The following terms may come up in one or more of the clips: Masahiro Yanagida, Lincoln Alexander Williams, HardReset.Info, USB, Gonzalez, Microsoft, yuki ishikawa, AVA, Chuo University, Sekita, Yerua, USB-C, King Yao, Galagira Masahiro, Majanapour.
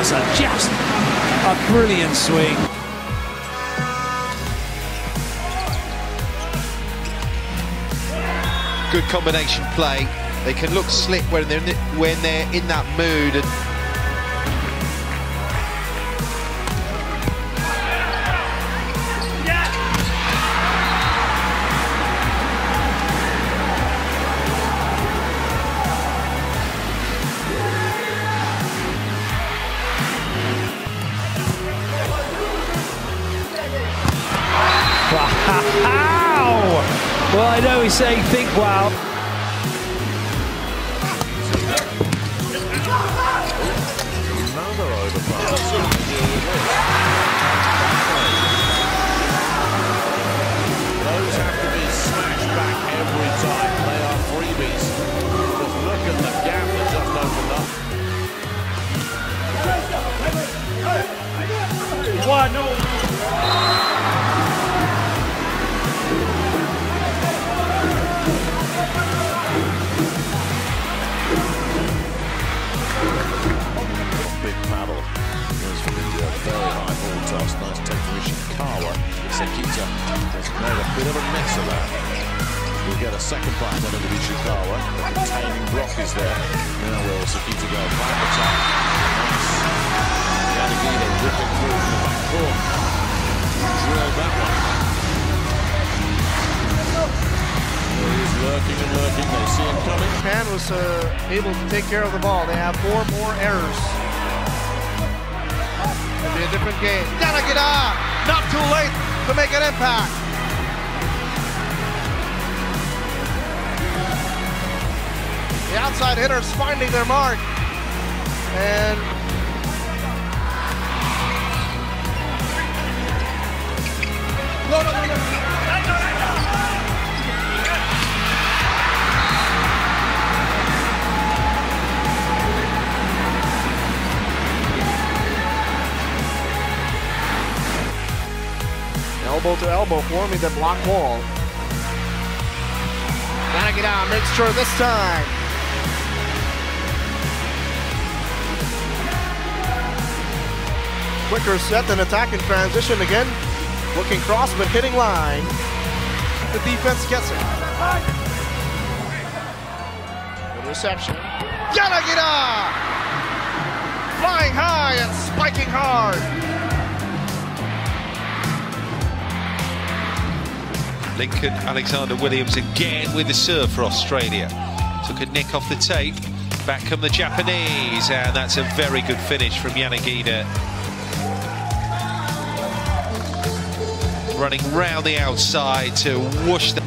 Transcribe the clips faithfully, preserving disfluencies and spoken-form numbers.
Plaza, just a brilliant swing. Good combination play. They can look slick when they're when they're in that mood. Wow! Well, I know he's saying think wow. Another overpass. Those have to be smashed back every time. They are freebies. Just look at the gap that just opened up. One, no. Sekita has made a bit of a mess of that. We'll get a second bite out of Ishikawa. The containing block is there. Now will Sekita go back attack. Nice. Yanagida ripping through from the back court. Drilled that one. Well, he's lurking and lurking. They see him coming. Japan was uh, able to take care of the ball. They have four more errors. It'll be a different game. Yanagida! Not too late to make an impact. The outside hitters finding their mark. And no, no, no, no. Elbow to elbow, forming the block wall. Yanagida makes sure this time. Quicker set than attack in transition again. Looking cross, but hitting line. The defense gets it. The reception. Yanagida! Flying high and spiking hard. Lincoln Alexander Williams again with the serve for Australia. Took a nick off the tape. Back come the Japanese, and that's a very good finish from Yanagida. Running round the outside to whoosh the...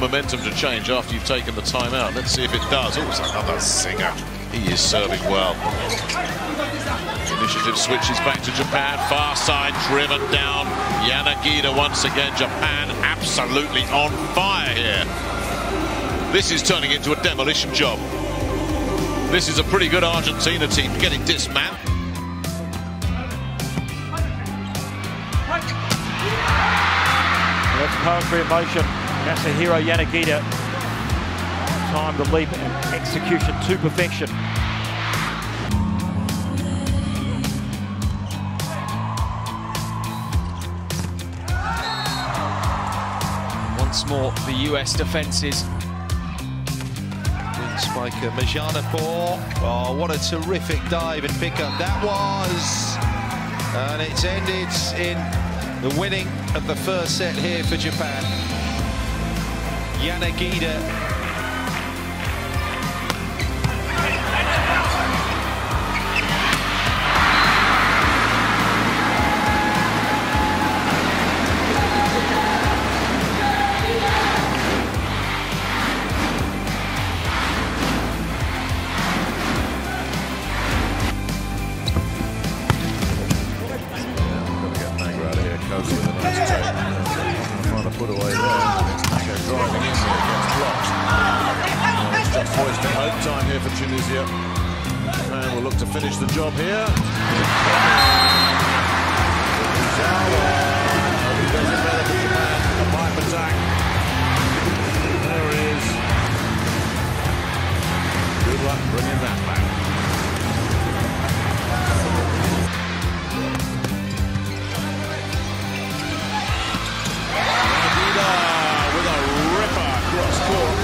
Momentum to change after you've taken the time out. Let's see if it does. Oh, it's another singer. He is serving well. Initiative switches back to Japan. Far side driven down. Yanagida once again. Japan absolutely on fire here. This is turning into a demolition job. This is a pretty good Argentina team getting dismantled. That's poetry in motion. Masahiro Yanagida, time to leap and execution to perfection. Once more, the U S defences. Wing spiker Majanapour. Oh, what a terrific dive and pickup that was. And it's ended in the winning of the first set here for Japan. Yanagida. Poised at home time here for Tunisia. will look to finish the job here. He does a better Japan, a pipe attack. There it is. Good luck bringing that back. Yanagida with a ripper cross court.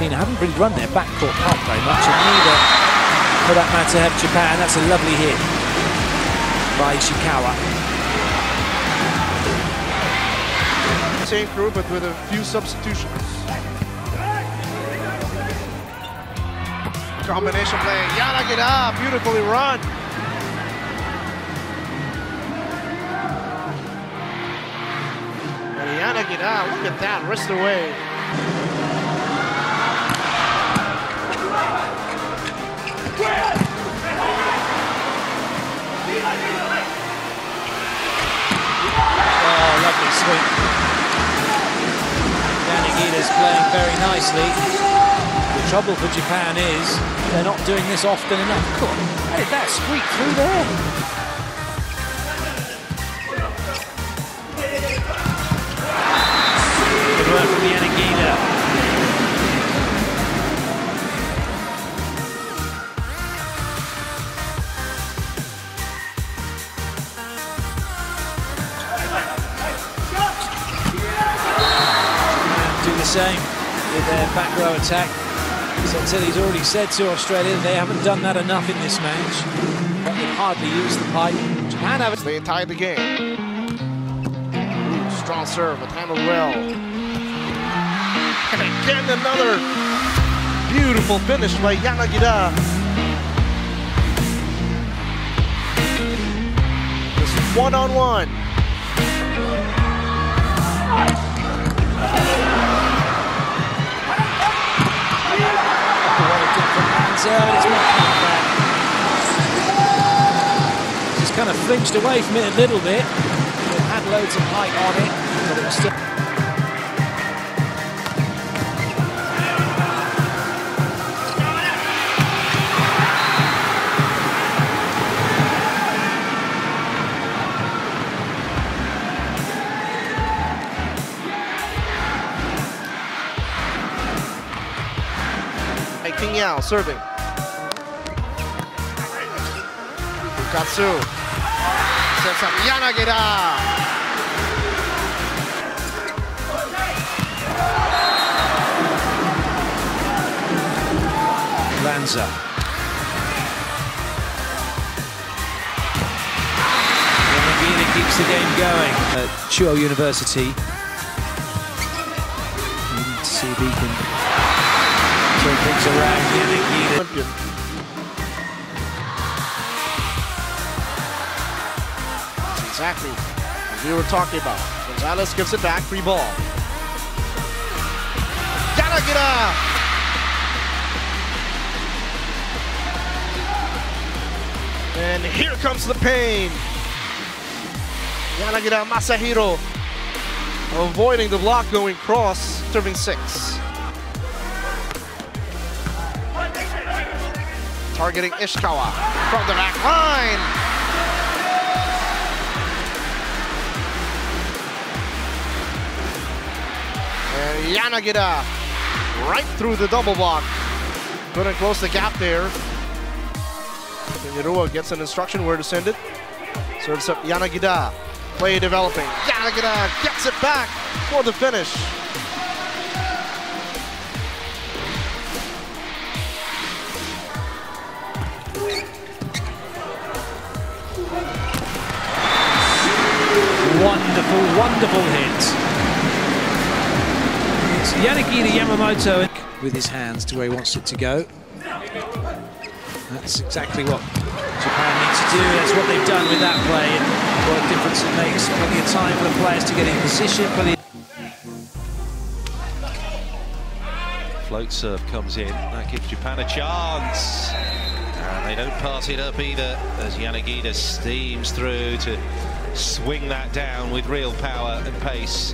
Haven't really run their backcourt up very much, and neither, for that matter, have Japan. That's a lovely hit by Ishikawa. Same crew, but with a few substitutions. Combination play, Yanagida, beautifully run. And Yanagida, look at that, wrist away. Oh, lovely sweep. Yanagida's playing very nicely. The trouble for Japan is they're not doing this often enough. Cool. How did that squeak through there? Good work from Yanagida. Same with their back row attack. Santilli's already said to Australia they haven't done that enough in this match. They hardly use the pipe. Japan have it. They tied the game. Ooh, strong serve, but handled well. And again, another beautiful finish by Yanagida. This is one on one. Just kind of flinched away from it a little bit. It had loads of height on it, but it was still. King Yao serving. Katsu sets up Yanagida. Lanza. Yanagida keeps the game going at Chuo University. You need to see if he can turn things around. Yanagida. Exactly as we were talking about. Gonzalez gives it back, free ball. Yanagida! And here comes the pain. Galagira Masahiro avoiding the block, going cross, serving six. Targeting Ishikawa from the back line. Yanagida right through the double block. Couldn't close the gap there. Yerua gets an instruction where to send it. Serves up Yanagida. Play developing. Yanagida gets it back for the finish. Wonderful, wonderful hit. Yanagida Yamamoto with his hands to where he wants it to go. That's exactly what Japan needs to do. That's what they've done with that play. What a difference it makes. Plenty of time for the players to get in position. Float serve comes in. That gives Japan a chance. And they don't pass it up either, as Yanagida steams through to swing that down with real power and pace.